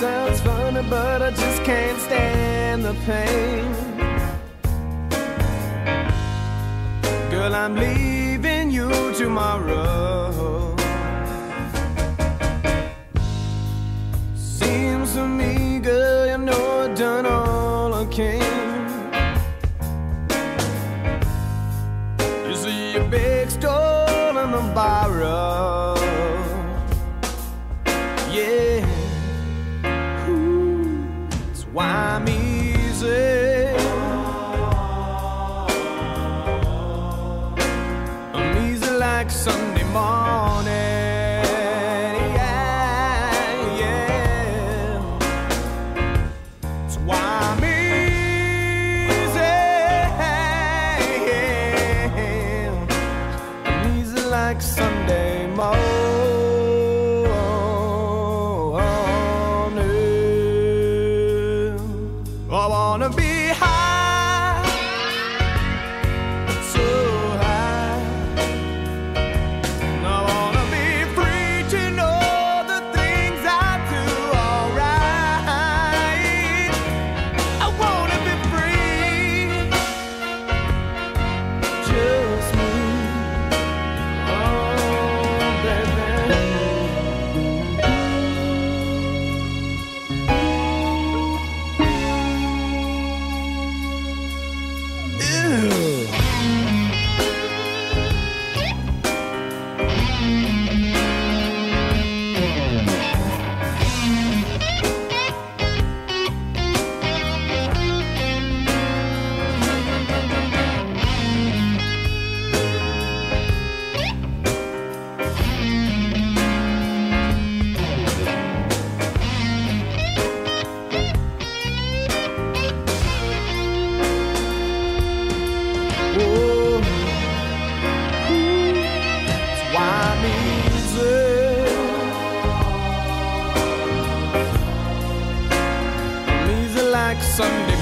sounds funny, but I just can't stand the pain. Girl, I'm leaving you tomorrow. Seems to me, girl, you know I've done all I can. You see a big stone on the barrow. Why I'm easy, I'm easy like Sunday morning, yeah, yeah. That's why I'm easy, yeah. I'm easy like Sunday morning. I wanna be high, so high. I wanna be free to know the things I do alright. I wanna be free, just me, oh baby. Sunday.